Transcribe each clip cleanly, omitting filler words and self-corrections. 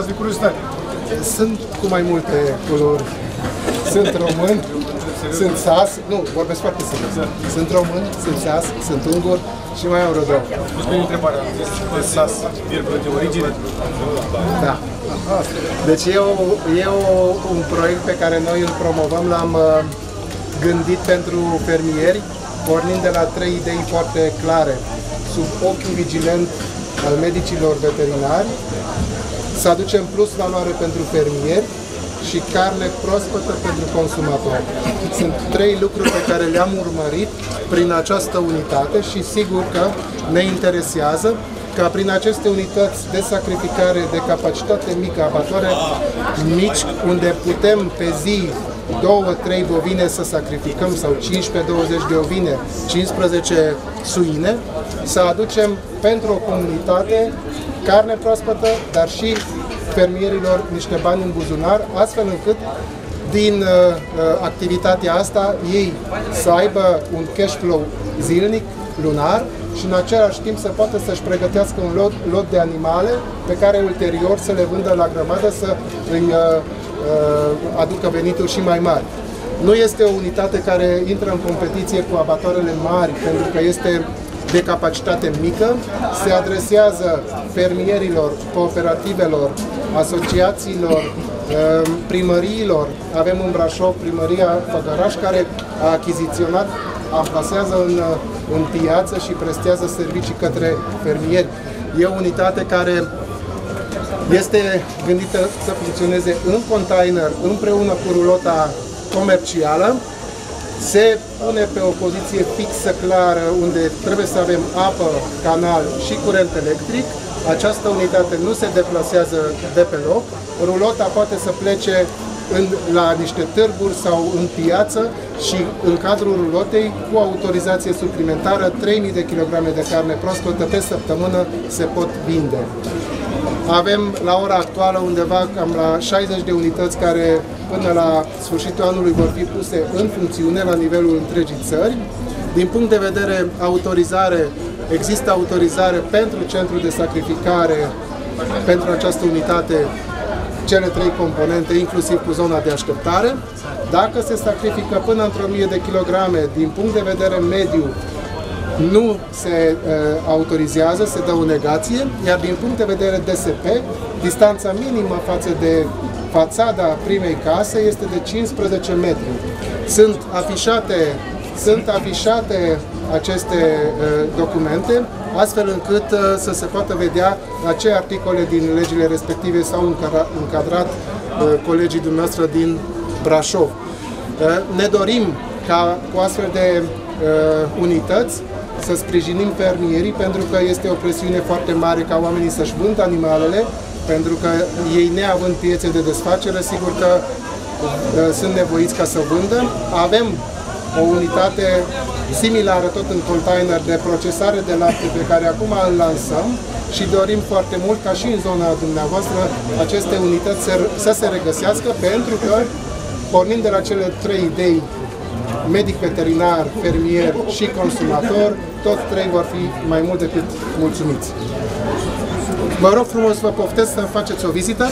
stați de curiozitate. Sunt cu mai multe culori. Sunt român, sunt SAS, nu, vorbesc foarte serios. Sunt român, sunt SAS, sunt ungur și mai am vreo două. Îți pun întrebarea, este SAS, virgulă de origine? Da. Deci e un proiect pe care noi îl promovăm, l-am gândit pentru fermieri, pornind de la trei idei foarte clare. Sub ochiul vigilent al medicilor veterinari, să aducem plus valoare pentru fermieri și carne proaspătă pentru consumator. Sunt trei lucruri pe care le-am urmărit prin această unitate și sigur că ne interesează ca prin aceste unități de sacrificare de capacitate mică, abatoare mici, unde putem pe zi 2-3 bovine să sacrificăm sau 15-20 de ovine, 15 suine, să aducem pentru o comunitate carne proaspătă, dar și fermierilor niște bani în buzunar, astfel încât din activitatea asta ei să aibă un cash flow zilnic, lunar și în același timp să poată să-și pregătească un lot de animale pe care ulterior să le vândă la grămadă, să îi aducă venituri și mai mari. Nu este o unitate care intră în competiție cu abatoarele mari, pentru că este de capacitate mică, se adresează fermierilor, cooperativelor, asociațiilor, primăriilor. Avem în Brașov primăria Făgăraș, care a achiziționat, amplasează în piață și prestează servicii către fermieri. E o unitate care este gândită să funcționeze în container, împreună cu rulota comercială. Se pune pe o poziție fixă, clară, unde trebuie să avem apă, canal și curent electric. Această unitate nu se deplasează de pe loc. Rulota poate să plece la niște târguri sau în piață și în cadrul rulotei, cu autorizație suplimentară, 3.000 de kilograme de carne proaspătă pe săptămână se pot vinde. Avem la ora actuală undeva cam la 60 de unități care până la sfârșitul anului vor fi puse în funcțiune la nivelul întregii țări. Din punct de vedere autorizare, există autorizare pentru centrul de sacrificare, pentru această unitate, cele trei componente, inclusiv cu zona de așteptare. Dacă se sacrifică până într-o 1000 de kilograme, din punct de vedere mediu, nu se autorizează, se dă o negație, iar din punct de vedere DSP, distanța minimă față de fațada primei case este de 15 metri. Sunt afișate aceste documente, astfel încât să se poată vedea la ce articole din legile respective s-au încadrat colegii dumneavoastră din Brașov. Ne dorim ca cu astfel de unități să sprijinim fermierii, pentru că este o presiune foarte mare ca oamenii să-și vând animalele, pentru că ei, neavând piețe de desfacere, sigur că sunt nevoiți ca să vândă. Avem o unitate similară, tot în container, de procesare de lapte, pe care acum îl lansăm și dorim foarte mult ca și în zona dumneavoastră aceste unități să se regăsească, pentru că, pornind de la cele trei idei, medic, veterinar, fermier și consumator, toți trei vor fi mai mult decât mulțumiți. Vă rog frumos, vă poftesc să faceți o vizită.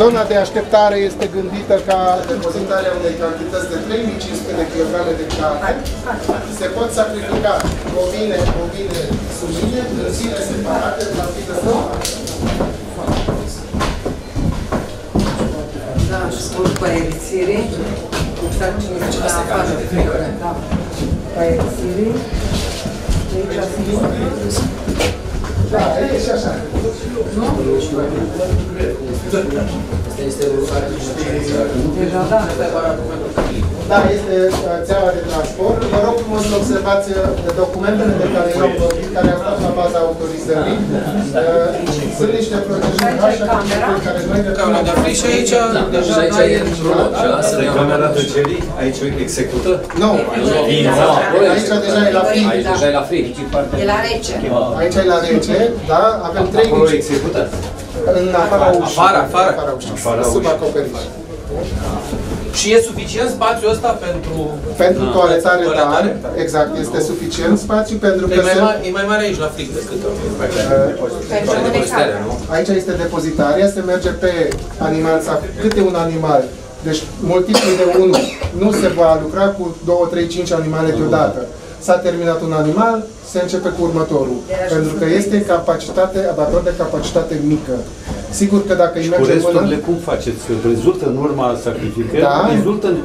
Zona de așteptare este gândită ca depozitarea unei cantități de 3500 de kg de carne. Se pot sacrifica bovine, suine, în zile separate, la fită separate. Da, și spun păiețirii. Exact ce mi-a zis la afară de fiecare. Da. Păiețirii. Aici a zis. Da, e și așa. Nu? Asta este o da, este țeava de transport. Vă rog frumos să observați documentele de care au stat la baza autorizării. Sunt niște proceduri așa care noi le cam la friș aici. Deja aici e rulat. Asta e camera tăcerii. Aici o execută? Nu. Aici deja e la friș. Aici deja e la friș. E la rece. Aici e la rece, da? Avem trei niște execută. În afara ușii. Sub acoperiș. Și e suficient spațiul ăsta pentru... Pentru toaletare, da, exact. Este suficient spațiu pentru că... E mai mare aici la fric decât depozitarea, nu? Aici este depozitarea, se merge pe animal sau câte un animal. Deci multiplu de 1. Nu se va lucra cu 2, 3, 5 animale deodată. S-a terminat un animal, se începe cu următorul. Pentru că este capacitate, abator de capacitate mică. Sigur că dacă îi mergem cu resturile, cum faceți? Rezultă în urma sacrificării, da. Rezultă în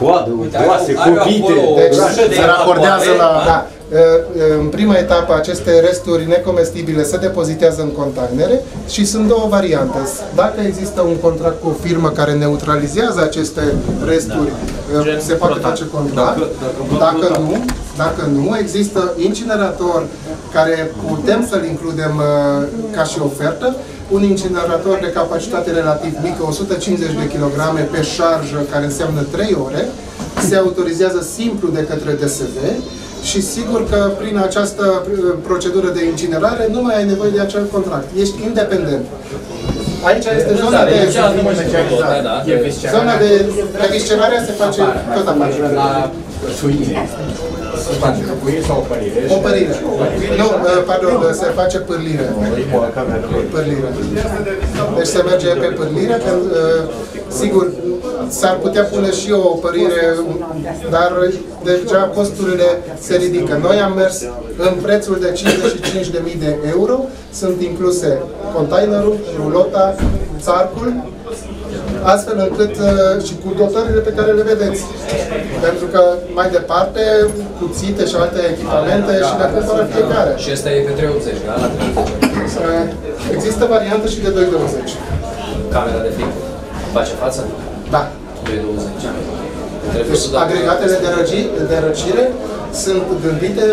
coadă, oase, copite. Deci se racordează la... Da. În prima etapă, aceste resturi necomestibile se depozitează în containere și sunt două variante. Dacă există un contract cu o firmă care neutralizează aceste resturi, da. Se poate face contract. Dacă nu, există incinerator care putem să-l includem ca și ofertă, un incinerator de capacitate relativ mică, 150 de kg pe șarjă, care înseamnă 3 ore, se autorizează simplu de către DSV. Și sigur că prin această procedură de incinerare nu mai ai nevoie de acel contract. Ești independent. Aici este zona de eviscerare. Zona de eviscerare se face tot afară. La suine. Se face căpuie sau o părire? O părire. Nu, pardon, se face pârlire. Pârlire. Deci se merge pe pârlire, sigur, s-ar putea pune și o părire, dar deja costurile se ridică. Noi am mers în prețul de 55.000 de euro, sunt incluse containerul, rulota, țarcul, astfel încât și cu dotările pe care le vedeți. Pentru că mai departe, cuțite și alte echipamente și le cumpără fiecare. Și asta e pe 380, da? La 380. Există variantă și de 220. Camera de fric face față? Da. 220. Deci, agregatele de răcire sunt gândite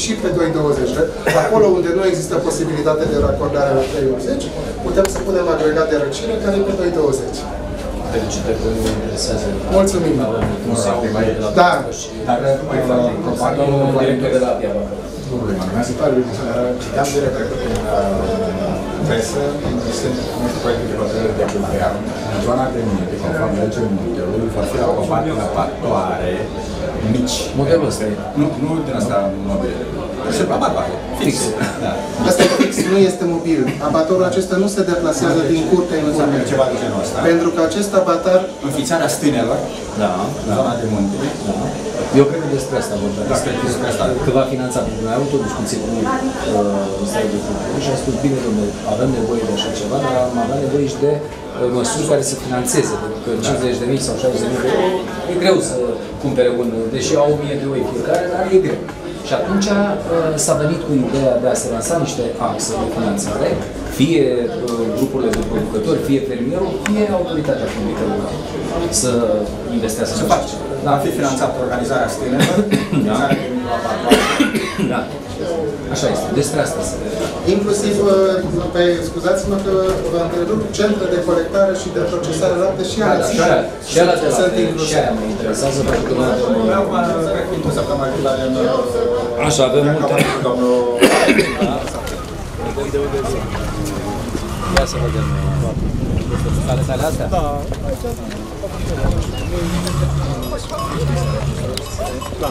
și pe 220. Acolo unde nu există posibilitate de racordare la 380, putem să punem agregat de răcire care e pe 220. Felicitări că nu mă interesează. Mulțumim. Da. Dar nu mai probabil un director de la Piava. Nu, citeam de repercute în presă, există multe proiecte de hotărâre de Bulgaria. În zona de munte, conform legea muntelui, va fi acompaniat în abatoare mici. Modelul ăsta. Nu din asta mobile. Se abatoare. Fix. Asta fix nu este mobil. Abatorul acesta nu se deplasează din curte în curte. Pentru că acest abatar... Înființarea stânelor, în zona de munte. Eu cred că despre asta vorbim. Despre asta. Că va finanța. Noi am avut o discuție cu statul de cultură și am spus, bine, domnule, avem nevoie de așa ceva, dar am avea nevoie și de măsuri care să financeze, pentru că 50.000 sau 60.000 de euro e greu să cumpere un, deși au 1.000 de euro fiecare, dar e greu. Și atunci s-a venit cu ideea de a se lansa niște axe de finanțare, fie grupurile de producători, fie fermierul, fie autoritatea publică locală să investească. Să faci. Da, a fi finanțat organizarea stânelor, organizarea primului la partea. Da. Așa este. Despre asta se vede. Inclusiv, scuzați-mă că vă întrerup, centre de colectare și de procesare lapte și ale țină. Și ale țină. Și aia mă interesează. Așa, avem multe. Ia să vedem. Ale tale astea? Da. Da.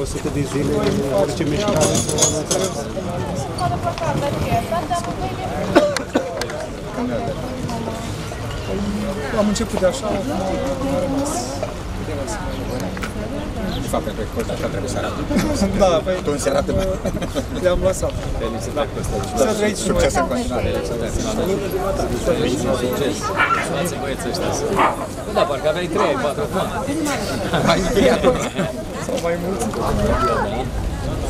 100 de zile, orice mișcare. Am început de așa, a rămas. De fapt, pentru că așa trebuie să arată. Da, păi... Tu nu se arată mai. Le-am lăsat. S-a trăit și mai. Succes în continuare. Succes. Sunați băieții ăștia să... Da, parcă aveai 3, 4, 4. Mai încheiat. Sau mai mulți.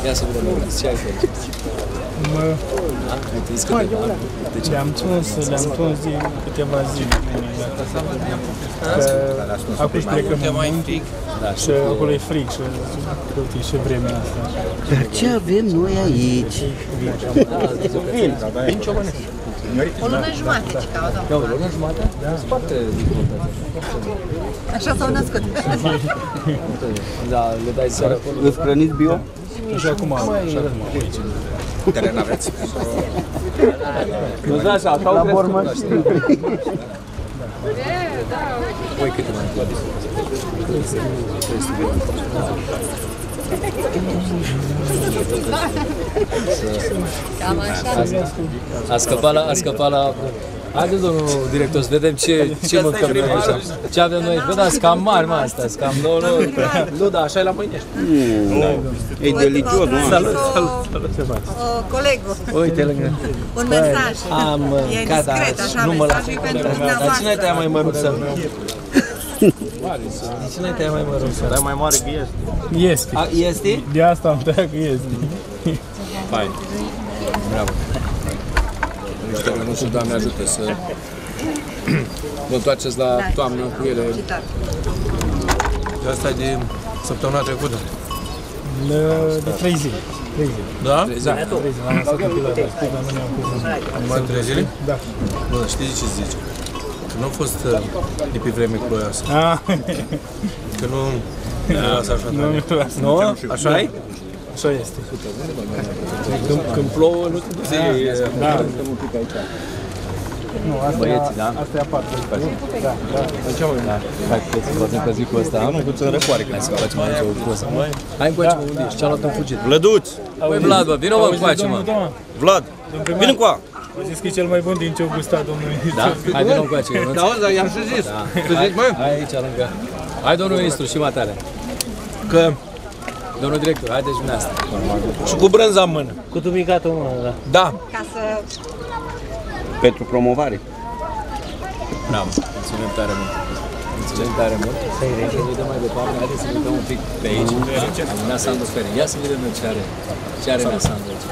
Ia să vedem, ce ai făcut? Mă... Le-am tuns, din câteva zile. Că acum plecăm mult și acolo e fric și uite și vremea asta. Dar ce avem noi aici? O lună jumate ce caută. O lună jumate? Sparte. Așa s-au născut. Da, le dai seara acolo. Îți hrăniți bio? Și acum, aici. Teren aveți. Nu-ți așa, atau la bormă și stiu. Păi câte mai întâi la discuție. A scăpat la... Haideți, domnul director, să vedem ce mâncăm noi aici. Ce avem noi aici? Bă, dar sunt cam mari, mă, astea, sunt cam două... Nu, dar așa e la Măinești. E delicios, mă. Salut, salut, ce faci? Colegul. Uite, lângă. Un mesaj. Am mâncat, dar nu mă las. Dar cine te-a mai mărunță? Cine te-a mai mărunță? Dar mai mare că este. Este? Este? De asta am tăiat că este. Fain. Bravo. Nu știu, Doamne ajută să vă întoarceți la toamnă cu ele. De asta e de săptămâna trecută? De 3 zile. Da? 3 zile. Am lăsat copilul ăla, știi, dar nu ne-am pus. Am 3 zile? Da. Bă, știți ce zici? Că nu a fost de pe vreme ploioasă. Că nu ne lasă așa tare. Nu? Așa-i? Așa este. Când plouă, nu te duce. Nu, asta e aparte. Da, da. Hai să facem pe zi cu ăsta. Am făcut în răcoare. Hai să facem cu ăsta. Hai încoace, mă, unde ești? Ce-a luat în fugit? Vlăduț! Păi Vlad, bă, vină, mă, încoace, mă. Vlad, vină încoa! Vă zici că e cel mai bun din ce-o gustat, domnule. Da? Hai, vină încoace. Da, dar i-am și zis. Hai aici, lângă. Hai, domnul ministru, și matale. Că... Domnul director, haideți dumneavoastră. Și cu brânza în mână. Cu tumicatul în mână, da. Da. Ca să... Pentru promovare. Bravo. Mulțumim tare mult. Mulțumim tare mult. Hai să vedem mai departe. Haideți să ne dăm un pic pe aici. Nea Sandu Ferin. Ia să vedem ce are. Ce are Nea Sandu aici.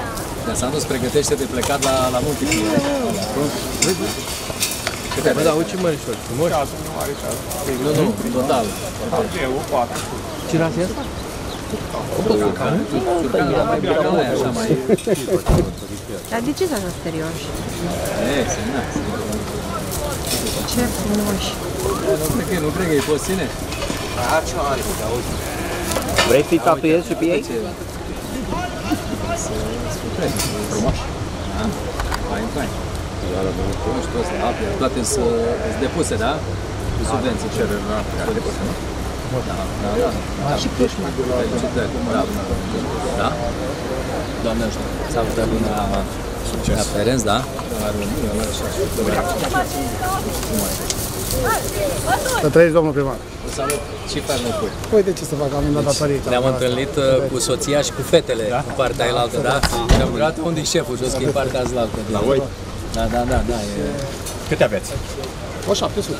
Nea Sandu îți pregătește de plecat la Montpellier. Câte are? Bă, da, uite ce mărișori. Frumoși. Nu, nu, total. Ce rasă e asta? Dar de ce s-a dat serioși? Ce frumoși! Nu cred că îi poți ține. Vrei să-i tatuiezi și pe ei? Frumoși! Fain, fain! Nu știu, toate sunt depuse, da? Cu subvenții. Da. Și Câșma. Da? Doamne ajută. S-a avut la Ferenț, da? La România, la așa. Să trăiești, domnul primar. Salut. Ce faci, Năcuri? Uite ce să fac, am dat aparit. Ne-am întâlnit cu soția și cu fetele, cu partea aia la altă, da? Și am luat unde e șeful, jos că e partea aia la altă. La voi? Da, da, da, da. Câte aveți? O 700.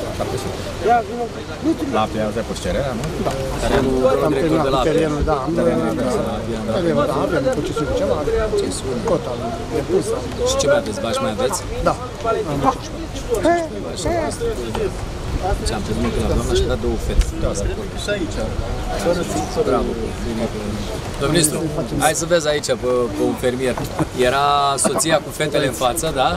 Laptea azi ai pus cererea, nu? Da. Am terminat cu terenul, da. Terenul, da, avem cu 500 ceva. Cota am depus. Și ce mai aveți? Bași mai aveți? Da. Ce-am terminat la doamna și-a dat două fete. Și aici. Bravo. Domnul ministru, hai să vezi aici pe un fermier. Era soția cu fetele în față, da?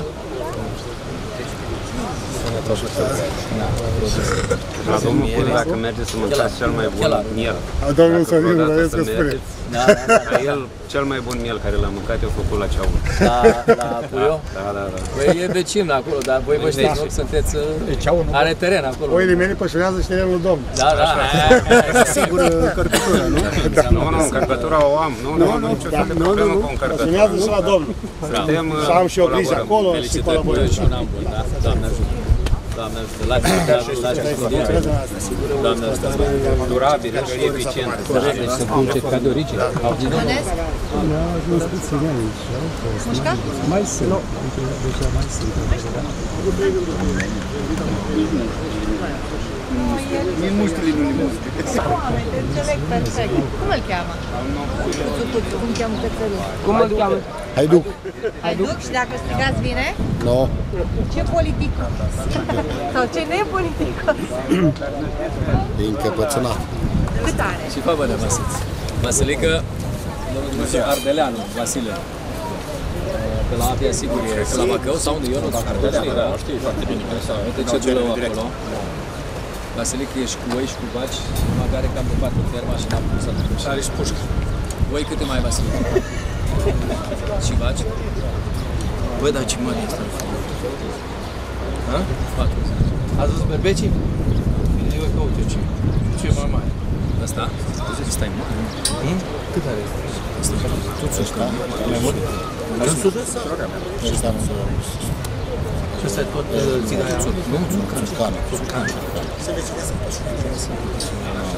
La domnul Puri, dacă mergeți să mâncați cel mai bun miel. Domnul Sorin, vreau să spune. El, cel mai bun miel care l-am mâncat, eu făcut la Ceaul. La Puriu? Da, da, da. Păi e vecin acolo, dar voi vă știți, nu? Sunteți... Are teren acolo. Oile mele pășunează și terenul domnului. Da, da. Sigur, încărcătura, nu? Nu, nu, încărcătura o am. Nu, nu, nu, nu, nu, pășunează și la domnul. Și am și o grijă acolo și colaborăm. Doamne ajută. Doamne ajută, lați condiții, Doamne ajută, durabile și eficiente. Să cumperi ca de origine. Mulțumesc! Mușca? Mai sunt. Nu. Deja mai sunt. Nu, e Din muștile nu le muște. Oameni, te înțeleg perfect. Cum îl cheamă? Cum cheamă cățărul? Cum îl cheamă? Haiduc. Haiduc? Și dacă strigați bine? Nu. Ce politicos? Sau ce nepoliticos? E încăpățânat. Cât are? Și fabă de măsăți. Vasilică, Ardeleanu, Vasile. Pe la Apia, sigur, e pe la Bacău sau unde? Eu nu dacă Ardeleanu, da. Știi foarte bine. Uite ce dulău acolo. Vasilică e și cu oi și cu vaci, numai care cam de patru ferma și n-am pus atunci. Și are și pușcă. Oi câte mai, Vasilică? Și vaci? Bă, dar ce mare este asta? Ha? 4. Ați văzut berbecii? Eu că uite ce. Ce mai mare? Asta? Asta e mare. Cât are asta? Asta e mai mult? Asta nu s-a. Și asta e tot țină aia? Nu, țurcană.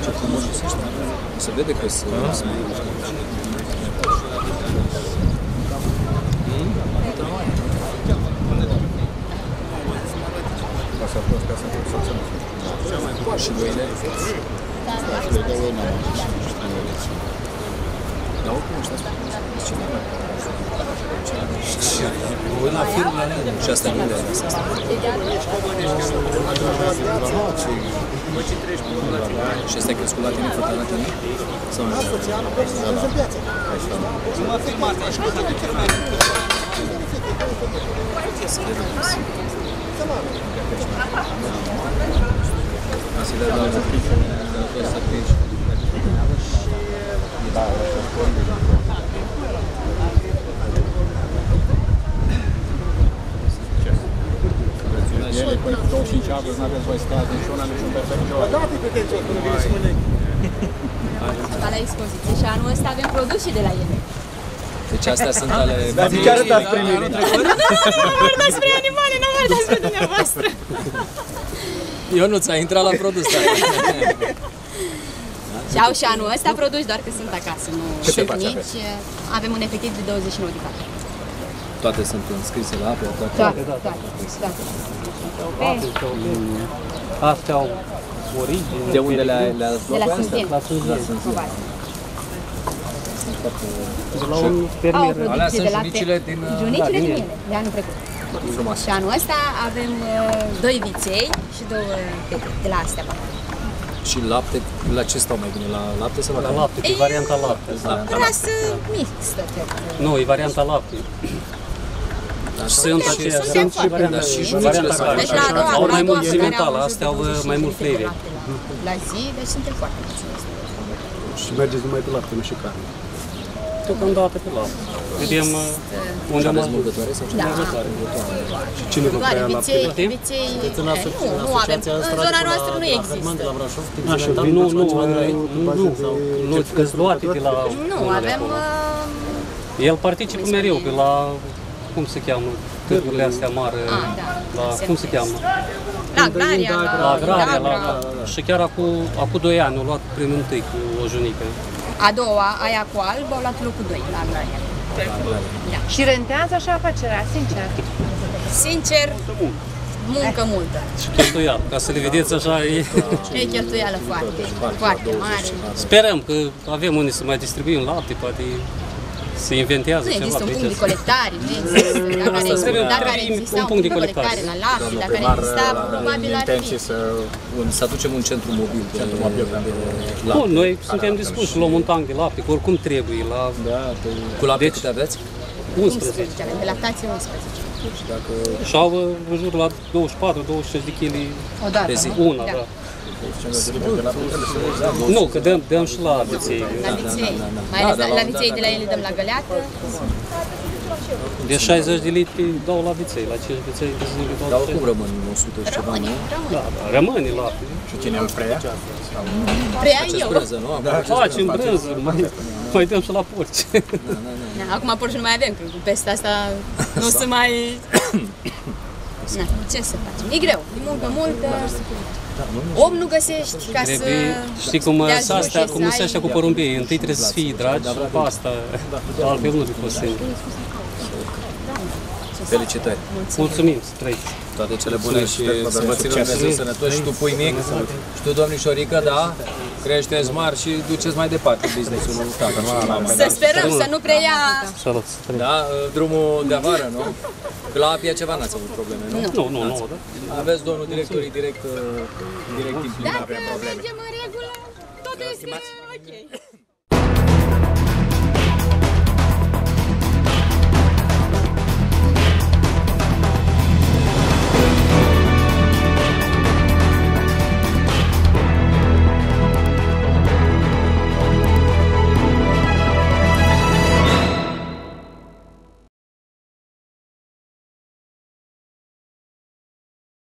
Ce frumos este ăștia. Se vede că sunt... Și băile? Și le dau oina. Dar oricum ăștia sunt ce mai mare. Și asta nu le-a zis asta. Și asta e crescut la tine, făcut la tine? Sau nu? Asta e la tine. Da, ele până cu 25 august n-aveți voi scazi niciuna, niciun perfect niciodată. Bă, da-te pretenția până vine să mănânc. Asta la expoziție și anul ăsta avem produse de la ele. Deci astea sunt ale... Dar zic chiar arătați primele. Nu vorbim despre animale, nu vorbim despre dumneavoastră. Ionuț, ai intrat la produs, dar... Și au și anul ăsta produși, doar că sunt acasă, nu sunt mici. Avem un efectiv de 29 de carte. Toate sunt înscrise la apă? Toate. Astea au origine. De unde le-ați luat pe astea? La Sânzien. De la un fermier. Alea sunt junicile din... Junicile din ele, de anul trecut. Și anul ăsta avem 2 viței și 2 fete de la astea. Și lapte, la ce stau mai bine? La lapte sau la lapte? La lapte, e varianta lapte. Rasă mixtă, cred. Nu, e varianta lapte. Sunt aceea, sunt și varianta lapte. Deci la a doua, au mai mult zimentală, astea au mai mult flavor. La zi, deci suntem foarte mulțumesc. Și mergeți numai pe lapte, nu și carne. Tocamdată pe lapte. Vedem unde am zburgătoare sau cine zburgătoare? Și cine vă prea lapte? Viței... Nu avem. În zona noastră nu există. Așa, nu că-ți luate de la... Nu, avem... El participă mereu pe la... Cum se cheamă? Târgurile astea mari... Cum se cheamă? La Agraria, la... Și chiar acum 2 ani au luat primul întâi cu o junică. A doua, aia cu alb, au luat locul 2 la Agraria. Și rentează așa afacerea, sincer? Sincer, muncă multă. Și cheltuială, ca să le vedeți așa e... E cheltuială foarte mare. Sperăm că avem unde să mai distribuim lapte, poate se inventează ceva. Nu există un punct de colectare, nu există. Dacă ar exista un punct de colectare la lapte, dacă ar exista, probabil ar fi. Să aducem un centru mobil de lapte. Bun, noi suntem dispuși să luăm un tank de lapte, că oricum trebuie la... Cu lapte câte aveți? 11. De lactație 11. Și au în jur la 24-25 de kg pe zi. Una, da. Nu, că dăm și la viței. La viței. Mai ales la viței de la ele dăm la găleată. De 60 de litri dau la viței, la 5 viței de zi dau la viței. Dar oricum rămân 100 și ceva, nu? Rămâne lapte. Și cine îl preia? Preia eu. Facem brânză, mai dăm și la porci. Acum porci nu mai avem, că peste asta nu se mai... Ce să facem? E greu, e muncă multă. Om nu găsești ca să... Știi cum sunt astea cu porumbii, întâi trebuie să fii dragi, după asta, altfel nu poți să... Felicitări! Mulțumim! Toate cele bune și să fiți sănătoși și tu pui mic și tu domnișorică, da? Creșteți mari și duceți mai departe business-ul tău. Să sperăm să nu preia... Da? Drumul de avară, nu? La Apia ceva n-ați avut probleme, nu? Nu. Aveți domnul directorii direct implicat. Dacă mergem în regulă, totul este ok.